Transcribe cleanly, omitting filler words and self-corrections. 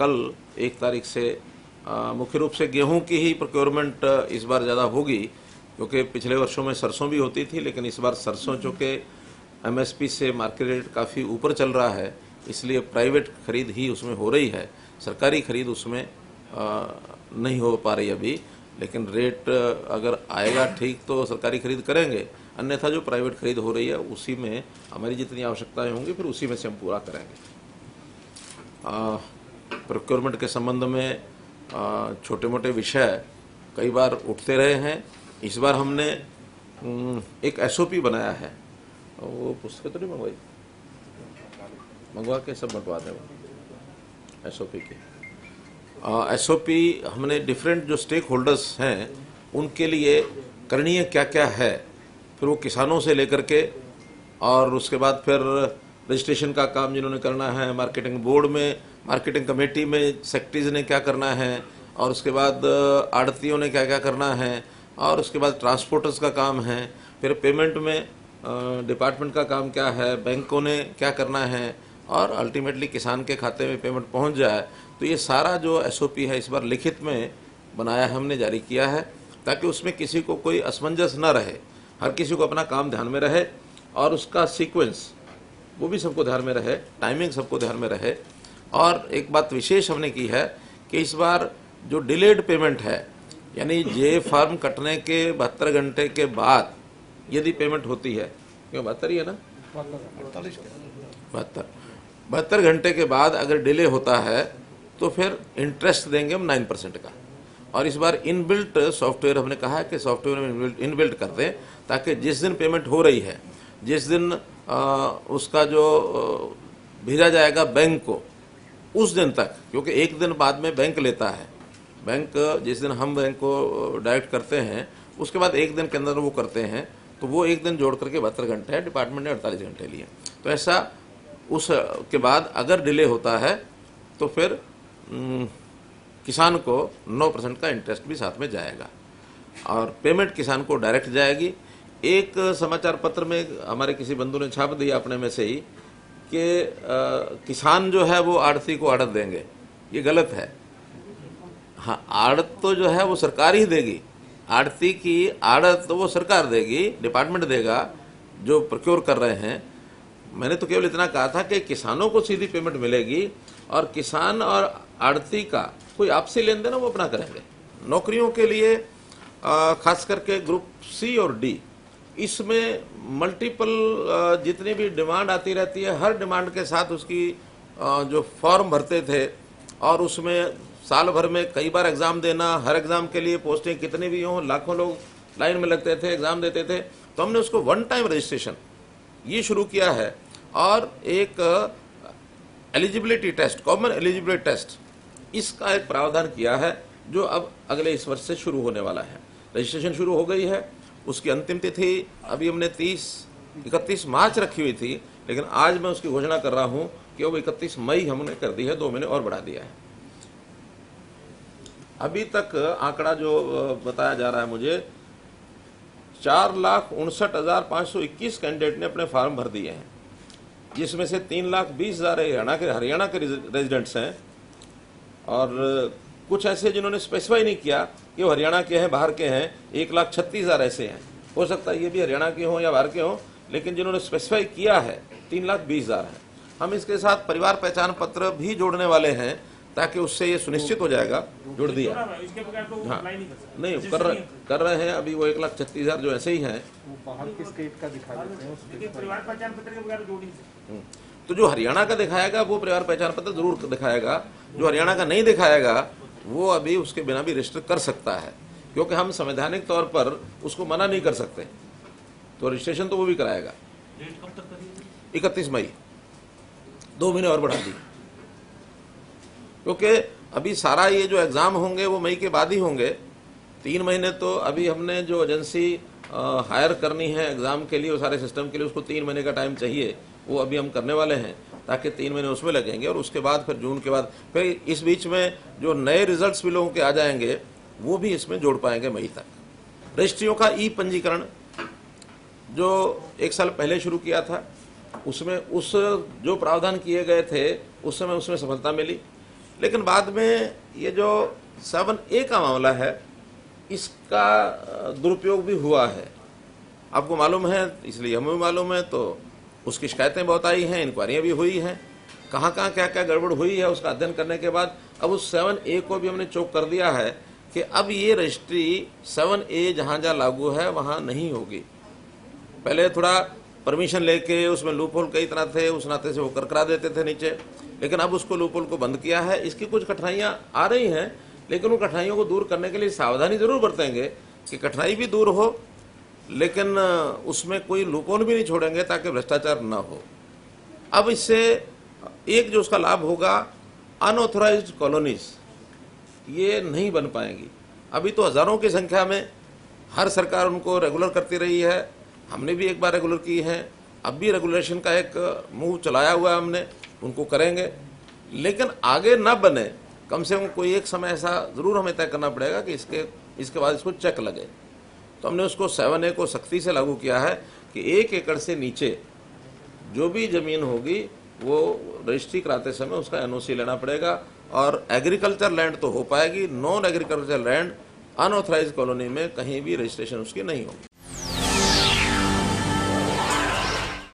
कल 1 तारीख से मुख्य रूप से गेहूं की ही प्रोक्योरमेंट इस बार ज़्यादा होगी, क्योंकि पिछले वर्षों में सरसों भी होती थी, लेकिन इस बार सरसों चूँकि MSP से मार्केट रेट काफ़ी ऊपर चल रहा है, इसलिए प्राइवेट खरीद ही उसमें हो रही है, सरकारी खरीद उसमें नहीं हो पा रही अभी। लेकिन रेट अगर आएगा ठीक तो सरकारी खरीद करेंगे, अन्यथा जो प्राइवेट खरीद हो रही है उसी में हमारी जितनी आवश्यकताएं होंगी फिर उसी में से हम पूरा करेंगे। प्रोक्योरमेंट के संबंध में छोटे मोटे विषय कई बार उठते रहे हैं। इस बार हमने एक SOP बनाया है, वो पुस्तकें तो नहीं मंगवा के सब बंटवा दें। SOP के SOP हमने डिफरेंट जो स्टेक होल्डर्स हैं उनके लिए करणीय क्या क्या है, फिर वो किसानों से लेकर के और उसके बाद फिर रजिस्ट्रेशन का काम जिन्होंने करना है, मार्केटिंग बोर्ड में, मार्केटिंग कमेटी में सेक्रेटरीज ने क्या करना है, और उसके बाद आड़तियों ने क्या क्या करना है, और उसके बाद ट्रांसपोर्टर्स का काम है, फिर पेमेंट में डिपार्टमेंट का काम क्या है, बैंकों ने क्या करना है, और अल्टीमेटली किसान के खाते में पेमेंट पहुंच जाए। तो ये सारा जो SOP है इस बार लिखित में बनाया हमने, जारी किया है, ताकि उसमें किसी को कोई असमंजस ना रहे, हर किसी को अपना काम ध्यान में रहे और उसका सीक्वेंस वो भी सबको ध्यान में रहे, टाइमिंग सबको ध्यान में रहे। और एक बात विशेष हमने की है कि इस बार जो डिलेड पेमेंट है, यानी जे फार्म कटने के 72 घंटे के बाद यदि पेमेंट होती है, क्यों 72 ही है ना, 72 घंटे के बाद अगर डिले होता है तो फिर इंटरेस्ट देंगे हम 9% का। और इस बार इनबिल्ट सॉफ्टवेयर हमने कहा है कि सॉफ्टवेयर में इनबिल्ट कर दें, ताकि जिस दिन पेमेंट हो रही है, जिस दिन उसका जो भेजा जाएगा बैंक को, उस दिन तक, क्योंकि एक दिन बाद में बैंक लेता है, बैंक जिस दिन हम बैंक को डायरेक्ट करते हैं उसके बाद एक दिन के अंदर वो करते हैं, तो वो एक दिन जोड़ करके 72 घंटे है, डिपार्टमेंट ने 48 घंटे लिए। तो ऐसा उस के बाद अगर डिले होता है तो फिर किसान को 9% का इंटरेस्ट भी साथ में जाएगा और पेमेंट किसान को डायरेक्ट जाएगी। एक समाचार पत्र में हमारे किसी बंधु ने छाप दिया अपने में से ही कि किसान जो है वो आड़ती को आड़त देंगे, ये गलत है। हाँ, आड़त तो जो है वो सरकार ही देगी, आड़ती की आड़त तो वो सरकार देगी, डिपार्टमेंट देगा जो प्रोक्योर कर रहे हैं। मैंने तो केवल इतना कहा था कि किसानों को सीधी पेमेंट मिलेगी और किसान और आड़ती का कोई आपसी लेन देन वो अपना करेंगे। नौकरियों के लिए खास करके ग्रुप C और D, इसमें मल्टीपल जितनी भी डिमांड आती रहती है, हर डिमांड के साथ उसकी जो फॉर्म भरते थे और उसमें साल भर में कई बार एग्ज़ाम देना, हर एग्ज़ाम के लिए पोस्टें कितनी भी हों, लाखों लोग लाइन में लगते थे, एग्ज़ाम देते थे, तो हमने उसको 1 टाइम रजिस्ट्रेशन ये शुरू किया है। और एक eligibility test, common eligibility test, इसका एक प्रावधान किया है जो अब अगले इस वर्ष से शुरू होने वाला है। रजिस्ट्रेशन शुरू हो गई है, उसकी अंतिम तिथि अभी हमने 31 मार्च रखी हुई थी, लेकिन आज मैं उसकी घोषणा कर रहा हूं कि वो 31 मई हमने कर दी है, 2 महीने और बढ़ा दिया है। अभी तक आंकड़ा जो बताया जा रहा है मुझे, 4,59,521 कैंडिडेट ने अपने फार्म भर दिए हैं, जिसमें से 3,20,000 हरियाणा के रेजिडेंट्स हैं, और कुछ ऐसे जिन्होंने स्पेसिफाई नहीं किया कि वो हरियाणा के हैं, बाहर के हैं, 1,36,000 ऐसे हैं। हो सकता है ये भी हरियाणा के हों या बाहर के हों, लेकिन जिन्होंने स्पेसिफाई किया है 3,20,000 हैं। हम इसके साथ परिवार पहचान पत्र भी जोड़ने वाले हैं, ताकि उससे ये सुनिश्चित हो जाएगा, जुड़ दिया। हाँ, नहीं कर रहे हैं अभी, वो 1,36,000 जो ऐसे ही हैं। तो जो हरियाणा का दिखाएगा वो परिवार पहचान पत्र जरूर दिखाएगा, जो हरियाणा का नहीं दिखाएगा वो अभी उसके बिना भी रजिस्टर कर सकता है, क्योंकि हम संवैधानिक तौर पर उसको मना नहीं कर सकते। तो रजिस्ट्रेशन तो वो भी कराएगा। 31 मई, 2 महीने और बढ़ा दिए, क्योंकि अभी सारा ये जो एग्ज़ाम होंगे वो मई के बाद ही होंगे। 3 महीने तो अभी हमने जो एजेंसी हायर करनी है एग्ज़ाम के लिए, वो सारे सिस्टम के लिए उसको 3 महीने का टाइम चाहिए, वो अभी हम करने वाले हैं, ताकि 3 महीने उसमें लगेंगे। और उसके बाद फिर जून के बाद फिर इस बीच में जो नए रिजल्ट्स भी लोगों के आ जाएंगे वो भी इसमें जोड़ पाएंगे मई तक। रजिस्ट्रियों का E-पंजीकरण जो 1 साल पहले शुरू किया था, उसमें उस जो प्रावधान किए गए थे उस समय उसमें सफलता मिली। लेकिन बाद में ये जो 7A का मामला है इसका दुरुपयोग भी हुआ है, आपको मालूम है, इसलिए हमें भी मालूम है। तो उसकी शिकायतें बहुत आई हैं, इंक्वायरियाँ भी हुई हैं, कहाँ कहाँ क्या क्या गड़बड़ हुई है उसका अध्ययन करने के बाद अब उस 7A को भी हमने चोक कर दिया है कि अब ये रजिस्ट्री 7A जहाँ जहाँ लागू है वहाँ नहीं होगी। पहले थोड़ा परमिशन लेके उसमें लूपहोल कई तरह थे, उस नाते से वो करकरा देते थे नीचे, लेकिन अब उसको लूपहोल को बंद किया है। इसकी कुछ कठिनाइयाँ आ रही हैं, लेकिन उन कठिनाइयों को दूर करने के लिए सावधानी ज़रूर बरतेंगे कि कठिनाई भी दूर हो, लेकिन उसमें कोई लूपहोल भी नहीं छोड़ेंगे ताकि भ्रष्टाचार ना हो। अब इससे एक जो उसका लाभ होगा, अनऑथोराइज्ड कॉलोनीज ये नहीं बन पाएंगी। अभी तो हज़ारों की संख्या में हर सरकार उनको रेगुलर करती रही है, हमने भी एक बार रेगुलर की है, अब भी रेगुलेशन का एक मूव चलाया हुआ है हमने, उनको करेंगे। लेकिन आगे ना बने, कम से कम कोई एक समय ऐसा ज़रूर हमें तय करना पड़ेगा कि इसके बाद इसको चेक लगे। तो हमने उसको 7A को सख्ती से लागू किया है कि 1 एकड़ से नीचे जो भी ज़मीन होगी वो रजिस्ट्री कराते समय उसका NOC लेना पड़ेगा, और एग्रीकल्चर लैंड तो हो पाएगी, non agriculture land unauthorise colony में कहीं भी रजिस्ट्रेशन उसकी नहीं होगी।